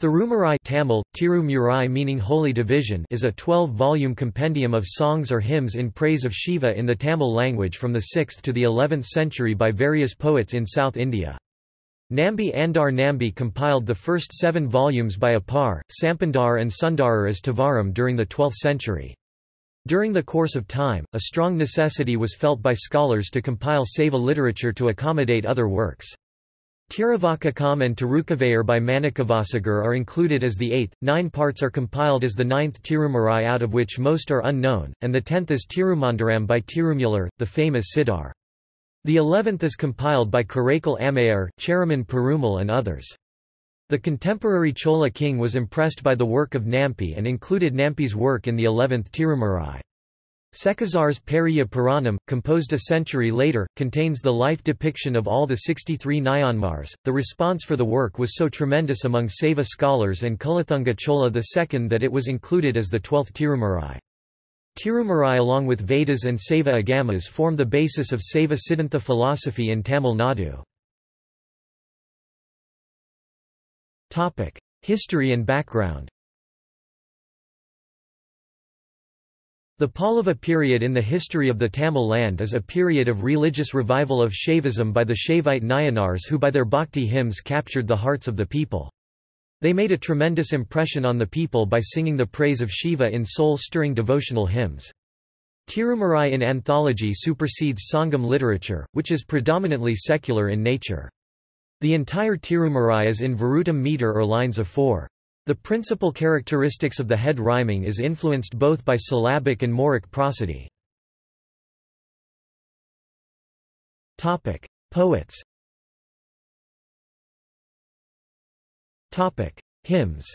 Thirumurai Tamil, Tirumurai meaning Holy Division is a 12-volume compendium of songs or hymns in praise of Shiva in the Tamil language from the 6th to the 11th century by various poets in South India. Nambi Andar Nambi compiled the first 7 volumes by Appar, Sampandar and Sundarar as Tavaram during the 12th century. During the course of time, a strong necessity was felt by scholars to compile Saiva literature to accommodate other works. Tiruvakakam and Tirukavayur by Manikavasagar are included as the 8th, 9 parts are compiled as the 9th Tirumurai out of which most are unknown, and the 10th is Tirumandaram by Tirumular, the famous sitar. The 11th is compiled by Karaikal Amayar, Cheraman Perumal and others. The contemporary Chola king was impressed by the work of Nampi and included Nampi's work in the 11th Tirumurai. Sekasar's Periya Puranam, composed a century later, contains the life depiction of all the 63 Nayanmars. The response for the work was so tremendous among Saiva scholars and Kulathunga Chola II that it was included as the 12th Tirumurai. Tirumurai along with Vedas and Saiva Agamas form the basis of Saiva Siddhanta philosophy in Tamil Nadu. History and background. The Pallava period in the history of the Tamil land is a period of religious revival of Shaivism by the Shaivite Nayanars who by their bhakti hymns captured the hearts of the people. They made a tremendous impression on the people by singing the praise of Shiva in soul-stirring devotional hymns. Tirumurai in anthology supersedes Sangam literature, which is predominantly secular in nature. The entire Tirumurai is in Virutam meter or lines of 4. The principal characteristics of the head rhyming is influenced both by syllabic and moric prosody. Poets. Hymns.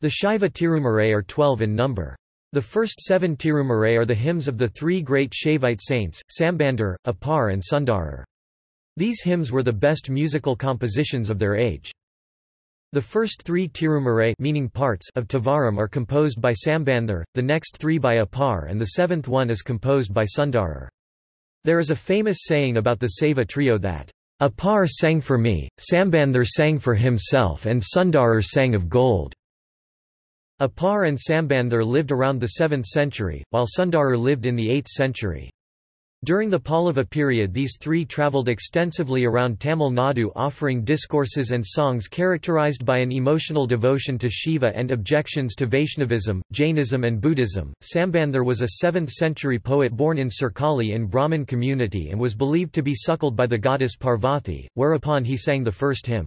The Shaiva Tirumurai are 12 in number. The first 7 Tirumurai are the hymns of the 3 great Shaivite saints, Sambandar, Appar and Sundarar. These hymns were the best musical compositions of their age. The first 3 Tirumurai meaning parts of Tavaram are composed by Sambandar, the next 3 by Appar and the 7th one is composed by Sundarar. There is a famous saying about the Saiva trio that, "Appar sang for me, Sambandar sang for himself and Sundarar sang of gold." Appar and Sambandar lived around the 7th century, while Sundarar lived in the 8th century. During the Pallava period these 3 travelled extensively around Tamil Nadu offering discourses and songs characterised by an emotional devotion to Shiva and objections to Vaishnavism, Jainism and Buddhism. Sambandar was a 7th century poet born in Sirkali in Brahmin community and was believed to be suckled by the goddess Parvati, whereupon he sang the first hymn.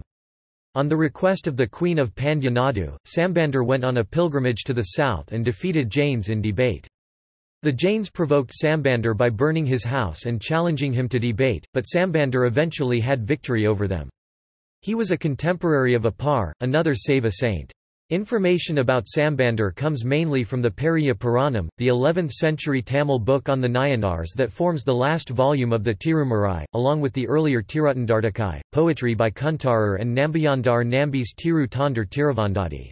On the request of the Queen of Pandya Nadu, Sambandar went on a pilgrimage to the south and defeated Jains in debate. The Jains provoked Sambandar by burning his house and challenging him to debate, but Sambandar eventually had victory over them. He was a contemporary of Appar, another Saiva saint. Information about Sambandar comes mainly from the Periya Puranam, the 11th century Tamil book on the Nayanars that forms the last volume of the Tirumurai, along with the earlier Tirutandartikai, poetry by Kuntarar and Nambiandar Nambi's Tiru Tandar Tiruvandadi.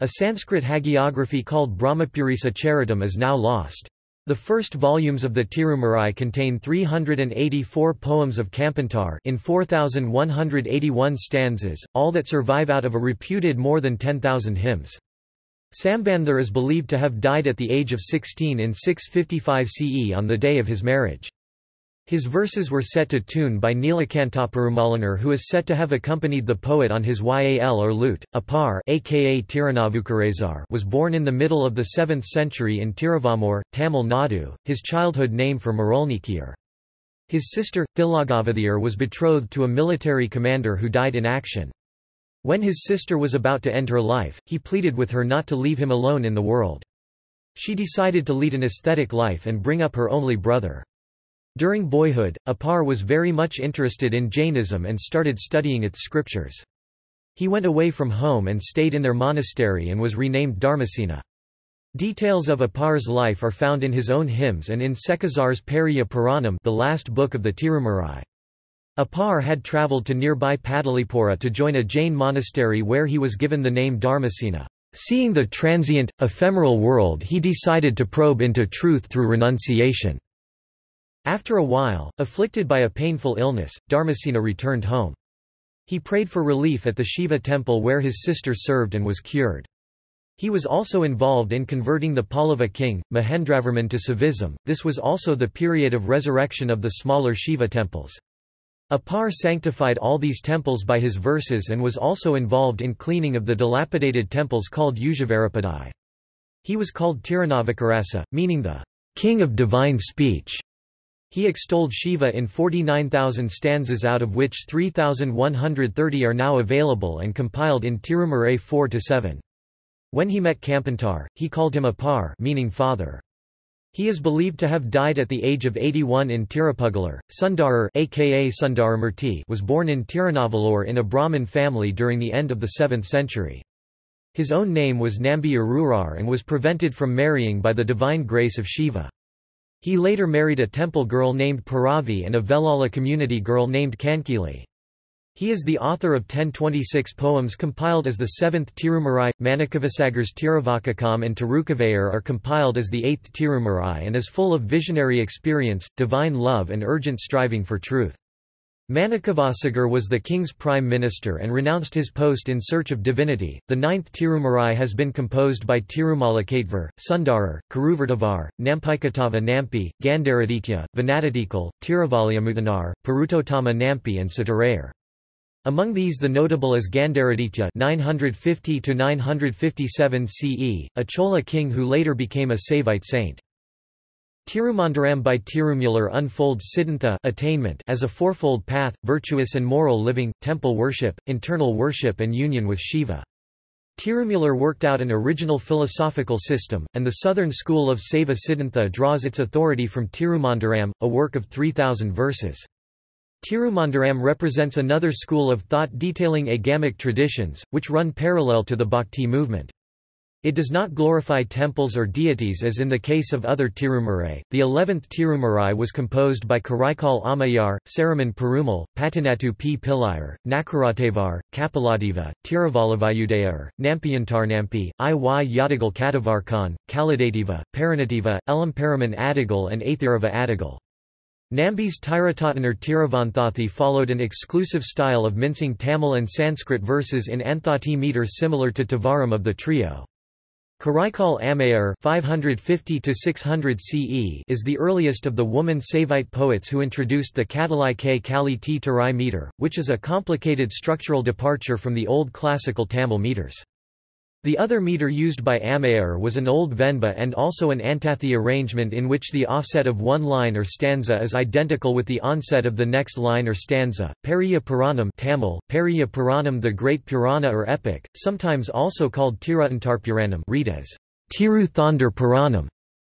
A Sanskrit hagiography called Brahmapurisa Charitam is now lost. The first volumes of the Tirumurai contain 384 poems of Kampantar in 4,181 stanzas, all that survive out of a reputed more than 10,000 hymns. Sambandar is believed to have died at the age of 16 in 655 CE on the day of his marriage. His verses were set to tune by Neelakanthaperumalanar, who is said to have accompanied the poet on his yal or lute. Appar aka Tiranavukarezar was born in the middle of the 7th century in Tiruvamur, Tamil Nadu, his childhood name for Marolnikiyar. His sister, Thilagavathiyar, was betrothed to a military commander who died in action. When his sister was about to end her life, he pleaded with her not to leave him alone in the world. She decided to lead an ascetic life and bring up her only brother. During boyhood, Appar was very much interested in Jainism and started studying its scriptures. He went away from home and stayed in their monastery and was renamed Dharmasena. Details of Appar's life are found in his own hymns and in Sekasar's Periya Puranam, the last book of the Tirumurai. Appar had travelled to nearby Padalipura to join a Jain monastery where he was given the name Dharmasena. Seeing the transient, ephemeral world, he decided to probe into truth through renunciation. After a while, afflicted by a painful illness, Dharmasena returned home. He prayed for relief at the Shiva temple where his sister served and was cured. He was also involved in converting the Pallava king, Mahendravarman, to Shaivism. This was also the period of resurrection of the smaller Shiva temples. Appar sanctified all these temples by his verses and was also involved in cleaning of the dilapidated temples called Yuzhavarapadai. He was called Tirunavakarasa, meaning the king of divine speech. He extolled Shiva in 49,000 stanzas, out of which 3,130 are now available and compiled in Tirumurai 4–7. When he met Kampantar, he called him Appar, meaning father. He is believed to have died at the age of 81 in Tiruppugalur. Sundarar, aka Sundaramurti, was born in Tirunavallur in a Brahmin family during the end of the 7th century. His own name was Nambi Arurar and was prevented from marrying by the divine grace of Shiva. He later married a temple girl named Paravi and a Vellala community girl named Kankili. He is the author of 1026 poems compiled as the 7th Tirumurai. Manakavasagar's Tiruvakakam and Tirukavayur are compiled as the 8th Tirumurai and is full of visionary experience, divine love and urgent striving for truth. Manakavasagar was the king's prime minister and renounced his post in search of divinity. The 9th Tirumurai has been composed by Tirumalakatvar, Sundarar, Kuruvartavar, Nampikatava Nampi, Gandharaditya, Vanadadikal, Tiruvalyamuthanar, Parutottama Nampi, and Sitarayar. Among these, the notable is Gandharaditya (950–957 CE), a Chola king who later became a Saivite saint. Tirumandaram by Tirumular unfolds Siddhanta attainment as a fourfold path: virtuous and moral living, temple worship, internal worship and union with Shiva. Tirumular worked out an original philosophical system, and the southern school of Saiva Siddhanta draws its authority from Tirumandaram, a work of 3,000 verses. Tirumandaram represents another school of thought detailing agamic traditions, which run parallel to the Bhakti movement. It does not glorify temples or deities as in the case of other Tirumurai. The 11th Tirumurai was composed by Karaikal Amayar, Saraman Perumal, Patanattu P. Pillayar, Nakaratevar, Kapiladeva, Tiruvalavayudayar, Nampiyantarnampi, Iy Yadigal Katavarkan, Kaladadeva, Paranateva, Elamparaman Adigal, and Athirava Adigal. Nambi's Tirutatanar Tiruvanthathi followed an exclusive style of mincing Tamil and Sanskrit verses in Anthathi meters similar to Tavaram of the trio. Karaikal Amayar (550–600 CE) is the earliest of the woman Saivite poets who introduced the Katalai K Kali T Tarai meter, which is a complicated structural departure from the old classical Tamil meters. The other meter used by Amayar was an old Venba and also an Anthathi arrangement in which the offset of one line or stanza is identical with the onset of the next line or stanza. Periya Puranam (Tamil: Periya Puranam, the Great Purana or Epic), sometimes also called Tiruantarpuranam, read as Tiru Thondar Puranam,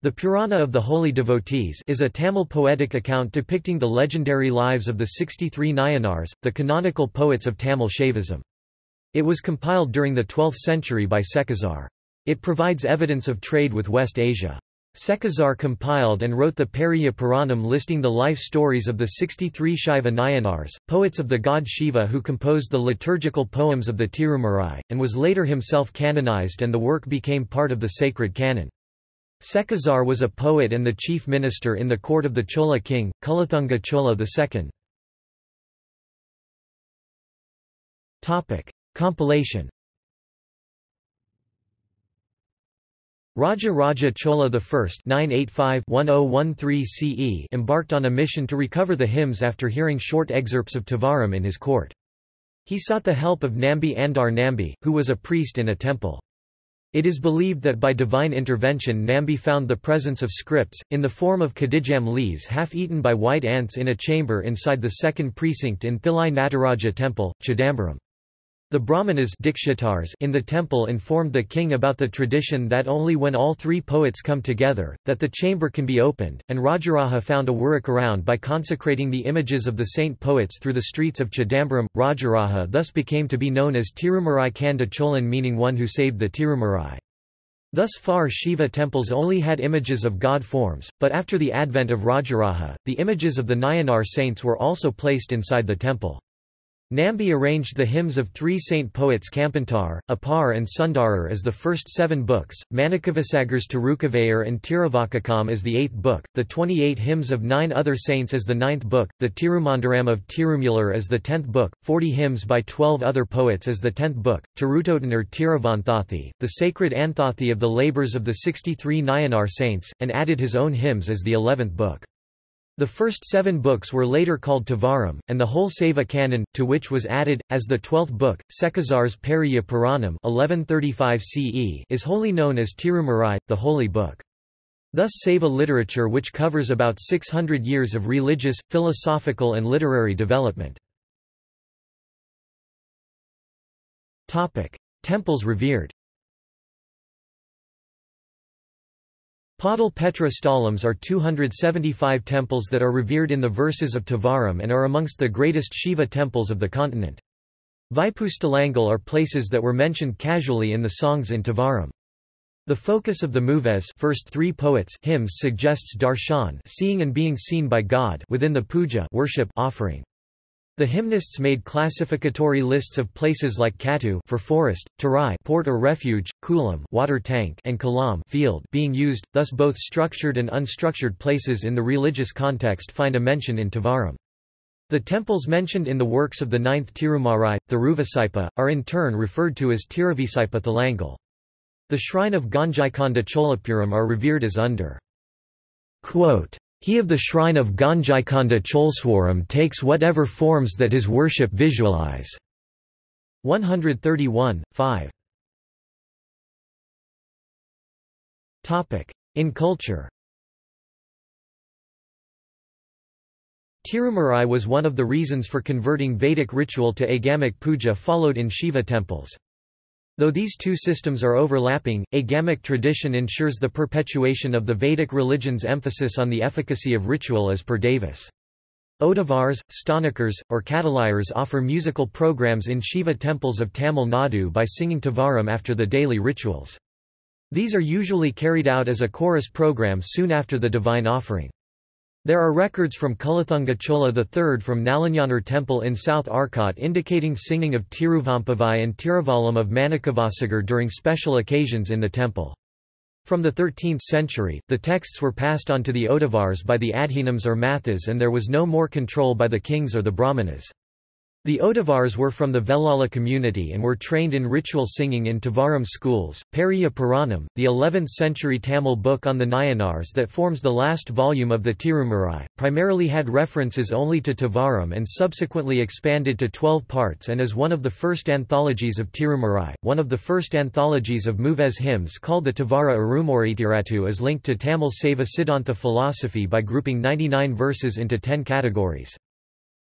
the Purana of the Holy Devotees, is a Tamil poetic account depicting the legendary lives of the 63 Nayanars, the canonical poets of Tamil Shaivism. It was compiled during the 12th century by Sekhazar. It provides evidence of trade with West Asia. Sekhazar compiled and wrote the Periya Puranam, listing the life stories of the 63 Shaiva Nayanars, poets of the god Shiva who composed the liturgical poems of the Tirumurai, and was later himself canonized, and the work became part of the sacred canon. Sekhazar was a poet and the chief minister in the court of the Chola king, Kulathunga Chola II. Compilation. Raja Raja Chola I (985–1013 CE) embarked on a mission to recover the hymns after hearing short excerpts of Tavaram in his court. He sought the help of Nambi Andar Nambi, who was a priest in a temple. It is believed that by divine intervention Nambi found the presence of scripts, in the form of kadijam leaves half-eaten by white ants, in a chamber inside the second precinct in Thilai Nataraja temple, Chidambaram. The Brahmanas in the temple informed the king about the tradition that only when all three poets come together, that the chamber can be opened, and Rajaraja found a workaround by consecrating the images of the saint poets through the streets of Chidambaram. Rajaraja thus became to be known as Tirumurai Kanda Cholan, meaning one who saved the Tirumurai. Thus far Shiva temples only had images of god forms, but after the advent of Rajaraja, the images of the Nayanar saints were also placed inside the temple. Nambi arranged the hymns of three saint poets Kampantar, Appar and Sundarar as the first 7 books, Manakavasagar's Tirukavayur and Tiruvakakam as the 8th book, the 28 hymns of 9 other saints as the 9th book, the Tirumandaram of Tirumular as the 10th book, 40 hymns by 12 other poets as the 10th book, Tirutotanar Tiruvanthathi, the sacred Anthathi of the labours of the 63 Nayanar saints, and added his own hymns as the 11th book. The first 7 books were later called Tavaram, and the whole Saiva canon, to which was added, as the 12th book, Sekazar's Periya Puranam 1135 CE is wholly known as Tirumurai, the Holy Book. Thus Saiva literature which covers about 600 years of religious, philosophical and literary development. Temples revered. Padal Petra Sthalams are 275 temples that are revered in the verses of Tavaram and are amongst the greatest Shiva temples of the continent. Vaipusthalangal are places that were mentioned casually in the songs in Tavaram. The focus of the Muves first 3 poets' hymns suggests darshan, seeing and being seen by God, within the puja, worship offering. The hymnists made classificatory lists of places like Katu for forest, Tarai port or refuge, Kulam water tank, and Kalam field being used, thus both structured and unstructured places in the religious context find a mention in Tavaram. The temples mentioned in the works of the 9th Tirumarai, Thiruvasaipa, are in turn referred to as Tiruvasaipa Thalangal. The shrine of Ganjaikonda Cholapuram are revered as under. Quote, "He of the shrine of Ganjaikonda Cholswaram takes whatever forms that his worship visualize." 131:5. In culture, Tirumurai was one of the reasons for converting Vedic ritual to agamic puja followed in Shiva temples. Though these two systems are overlapping, agamic tradition ensures the perpetuation of the Vedic religion's emphasis on the efficacy of ritual as per Davis. Odavars, Sthanakars, or Kadalayars offer musical programs in Shiva temples of Tamil Nadu by singing Tavaram after the daily rituals. These are usually carried out as a chorus program soon after the divine offering. There are records from Kulathunga Chola III from Nalanyanar temple in South Arcot indicating singing of Tiruvampavai and Tiruvalam of Manakavasagar during special occasions in the temple. From the 13th century, the texts were passed on to the Odavars by the Adhinams or Mathas, and there was no more control by the kings or the Brahmanas. The Odavars were from the Vellala community and were trained in ritual singing in Tavaram schools. Periya Puranam, the 11th century Tamil book on the Nayanars that forms the last volume of the Tirumurai, primarily had references only to Tavaram and subsequently expanded to 12 parts and is one of the first anthologies of Tirumurai. One of the first anthologies of Muves hymns called the Tavara Arumoritiratu is linked to Tamil Saiva Siddhanta philosophy by grouping 99 verses into 10 categories.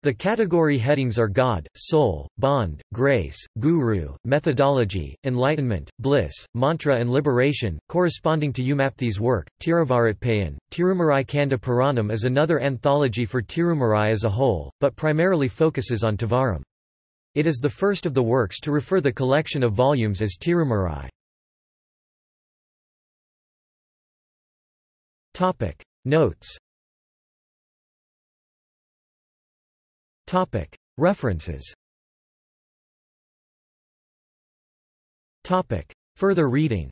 The category headings are God, Soul, Bond, Grace, Guru, Methodology, Enlightenment, Bliss, Mantra and Liberation, corresponding to Umapthi's work. Tiruvaratpayan, Tirumurai Kanda Puranam is another anthology for Tirumurai as a whole, but primarily focuses on Tavaram. It is the first of the works to refer the collection of volumes as Tirumurai. Notes. References. Further reading.